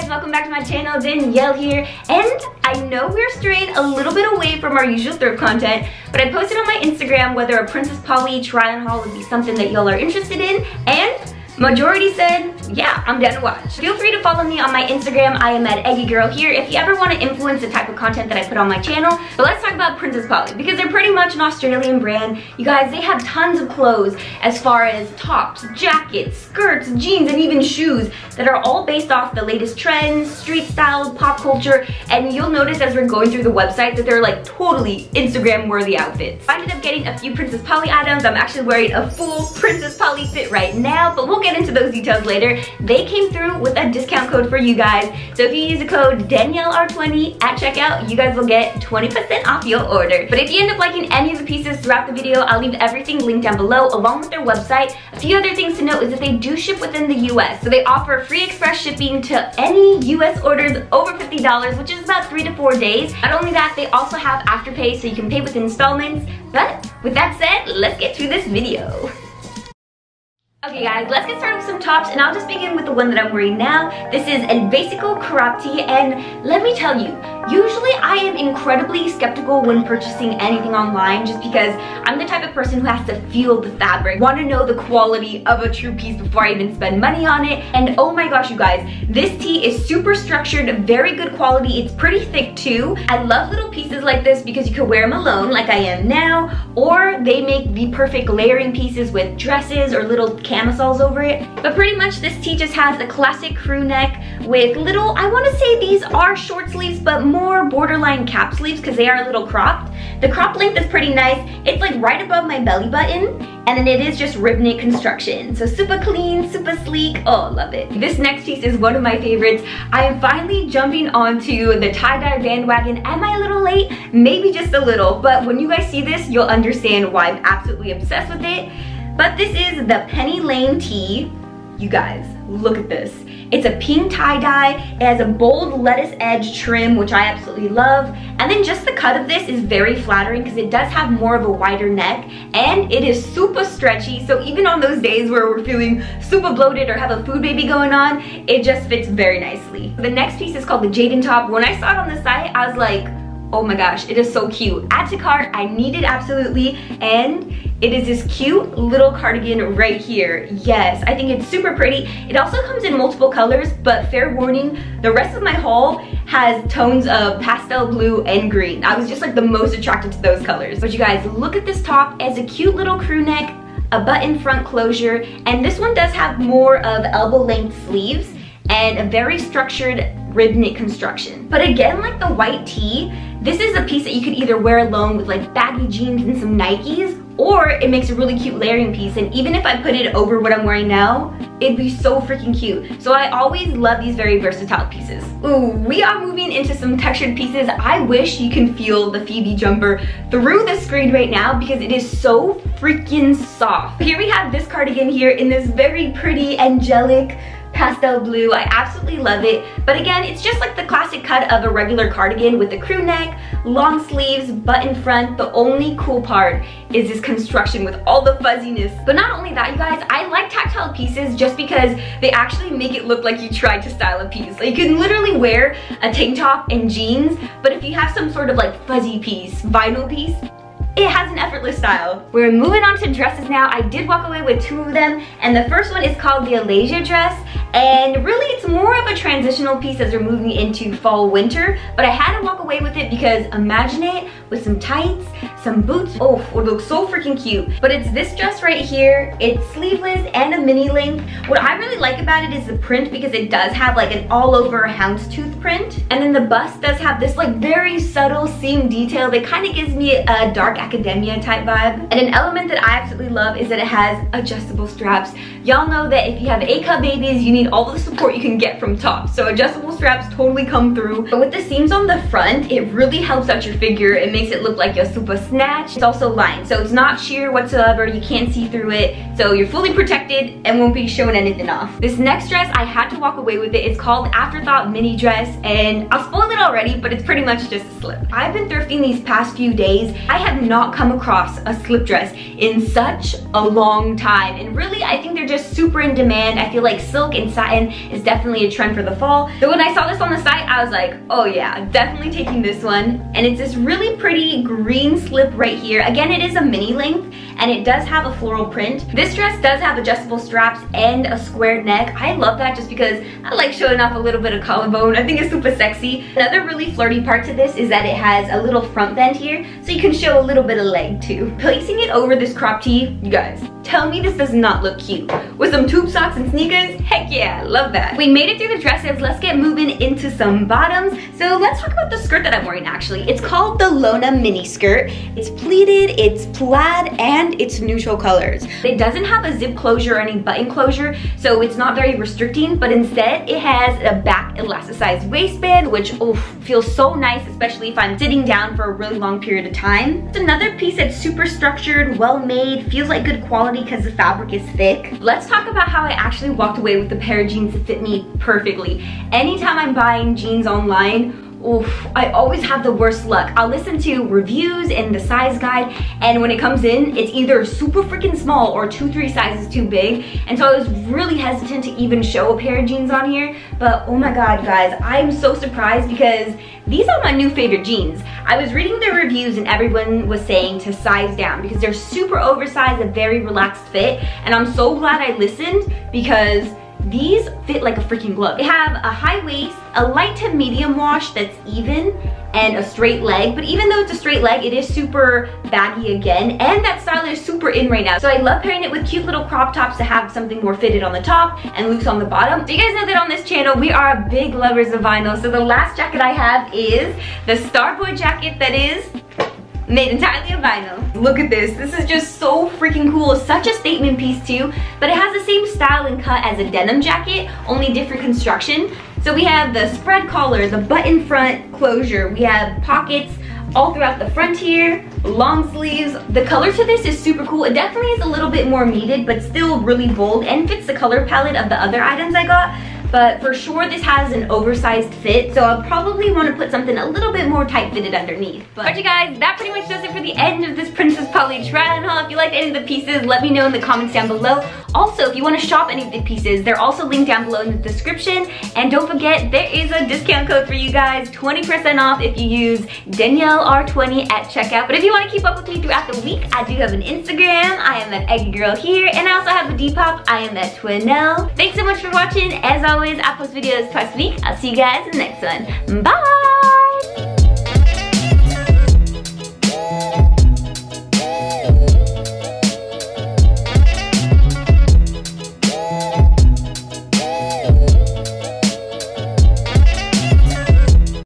guys, welcome back to my channel. Danielle here, and I know we're straying a little bit away from our usual thrift content, but I posted on my Instagram whether a Princess Polly try-on haul would be something that y'all are interested in, and majority said, yeah, I'm down to watch. Feel free to follow me on my Instagram. I am at EggieGirl here if you ever want to influence the type of content that I put on my channel. But let's talk about Princess Polly, because they're pretty much an Australian brand. You guys, they have tons of clothes as far as tops, jackets, skirts, jeans, and even shoes that are all based off the latest trends, street styles, pop culture, and you'll notice as we're going through the website that they're like totally Instagram-worthy outfits. I ended up getting a few Princess Polly items. I'm actually wearing a full Princess Polly fit right now, but we'll get into those details later. They came through with a discount code for you guys, so if you use the code DanielleR20 at checkout, you guys will get 20% off your order. But if you end up liking any of the pieces throughout the video, I'll leave everything linked down below along with their website. A few other things to note is that they do ship within the US, so they offer free express shipping to any US orders over $50, which is about 3 to 4 days. Not only that, they also have Afterpay, so you can pay with installments. But with that said, let's get to this video. Okay guys, let's get started with some tops, and I'll just begin with the one that I'm wearing now. This is El Basico Cropped Tee, and let me tell you, usually I am incredibly skeptical when purchasing anything online just because I'm the type of person who has to feel the fabric, want to know the quality of a true piece before I even spend money on it. And oh my gosh you guys, this tee is super structured, very good quality. It's pretty thick too. I love little pieces like this because you can wear them alone like I am now, or they make the perfect layering pieces with dresses or little camisoles over it. But pretty much this tee just has a classic crew neck with little, I want to say these are short sleeves but more borderline cap sleeves because they are a little cropped. The crop length is pretty nice. It's like right above my belly button, and then it is just rib knit construction. So super clean, super sleek, oh love it. This next piece is one of my favorites. I am finally jumping onto the tie-dye bandwagon. Am I a little late? Maybe just a little, but when you guys see this, you'll understand why I'm absolutely obsessed with it. But this is the Penny Lane tee. You guys, look at this. It's a pink tie-dye, it has a bold lettuce edge trim, which I absolutely love. And then just the cut of this is very flattering because it does have more of a wider neck, and it is super stretchy, so even on those days where we're feeling super bloated or have a food baby going on, it just fits very nicely. The next piece is called the Jaden top. When I saw it on the site, I was like, oh my gosh, it is so cute. Add to cart, I need it absolutely, and it is this cute little cardigan right here. Yes, I think it's super pretty. It also comes in multiple colors, but fair warning, the rest of my haul has tones of pastel blue and green. I was just like the most attracted to those colors. But you guys, look at this top. It has a cute little crew neck, a button front closure, and this one does have more of elbow length sleeves and a very structured rib knit construction. But again, like the white tee, this is a piece that you could either wear alone with like baggy jeans and some Nikes, or it makes a really cute layering piece, and even if I put it over what I'm wearing now, it'd be so freaking cute. So I always love these very versatile pieces. Ooh, we are moving into some textured pieces. I wish you can feel the Phoebe jumper through the screen right now because it is so freaking soft. Here we have this cardigan here in this very pretty angelic pastel blue. I absolutely love it. But again, it's just like the classic cut of a regular cardigan with a crew neck, long sleeves, button front. The only cool part is this construction with all the fuzziness. But not only that, you guys, I like tactile pieces just because they actually make it look like you tried to style a piece. Like, you can literally wear a tank top and jeans, but if you have some sort of like fuzzy piece, vinyl piece, it has an effortless style. We're moving on to dresses now. I did walk away with two of them, and the first one is called the Alaysiah dress, and really it's more of a transitional piece as we're moving into fall winter, but I had to walk away with it because imagine it with some tights, some boots. Oh, it looks so freaking cute. But it's this dress right here. It's sleeveless and a mini length. What I really like about it is the print because it does have like an all over houndstooth print, and then the bust does have this like very subtle seam detail that kind of gives me a dark academia type vibe. And an element that I absolutely love is that it has adjustable straps. Y'all know that if you have A-cup babies, you need all the support you can get from tops, so adjustable straps totally come through. But with the seams on the front, it really helps out your figure and makes it look like you're super snatched. It's also lined, so it's not sheer whatsoever. You can't see through it, so you're fully protected and won't be showing anything off. This next dress, I had to walk away with it. It's called Afterthought Mini Dress, and I've spoiled it already, but it's pretty much just a slip. I've been thrifting these past few days. I have not come across a slip dress in such a long time, and really, I think they're just super in demand. I feel like silk and satin is definitely a trend for the fall. So when I saw this on the site, I was like, oh yeah, definitely taking this one. And it's this really pretty green slip right here. Again, it is a mini length, and it does have a floral print. This dress does have adjustable straps and a squared neck. I love that just because I like showing off a little bit of collarbone. I think it's super sexy. Another really flirty part to this is that it has a little front bend here, so you can show a little bit of leg too. Placing it over this crop tee, you guys, tell me this does not look cute. With some tube socks and sneakers, heck yeah, love that. We made it through the dresses, let's get moving into some bottoms. So let's talk about the skirt that I'm wearing actually. It's called the Lona mini skirt. It's pleated, it's plaid, and it's neutral colors. It doesn't have a zip closure or any button closure, so it's not very restricting, but instead it has a back elasticized waistband, which feels so nice, especially if I'm sitting down for a really long period of time. It's another piece that's super structured, well made, feels like good quality because the fabric is thick. Let's talk about how I actually walked away with a pair of jeans that fit me perfectly. Anytime I'm buying jeans online, I always have the worst luck. I'll listen to reviews and the size guide, and when it comes in, it's either super freaking small or 2-3 sizes too big. And so I was really hesitant to even show a pair of jeans on here, but oh my god, guys, I'm so surprised because these are my new favorite jeans. I was reading the reviews and everyone was saying to size down because they're super oversized, a very relaxed fit, and I'm so glad I listened because these fit like a freaking glove. They have a high waist, a light to medium wash that's even, and a straight leg. But even though it's a straight leg, it is super baggy again, and that style is super in right now. So I love pairing it with cute little crop tops to have something more fitted on the top and loose on the bottom. So you guys know that on this channel, we are big lovers of vinyl. So the last jacket I have is the Starboy jacket that is made entirely of vinyl. Look at this. This is just so freaking cool. It's such a statement piece too, but it has the same style and cut as a denim jacket, only different construction. So we have the spread collar, the button front closure. We have pockets all throughout the front here, long sleeves. The color to this is super cool. It definitely is a little bit more muted, but still really bold and fits the color palette of the other items I got. But for sure this has an oversized fit, so I'll probably want to put something a little bit more tight fitted underneath. But you guys, that pretty much does it for the end of this Princess Polly try-on haul. If you liked any of the pieces, let me know in the comments down below. Also, if you want to shop any of the pieces, they're also linked down below in the description. And don't forget, there is a discount code for you guys, 20% off if you use DanielleR20 at checkout. But if you want to keep up with me throughout the week, I do have an Instagram. I am at EggieGirl here, and I also have a Depop. I am at Twinelle. Thanks so much for watching. As always, I post videos twice a week. I'll see you guys in the next one. Bye!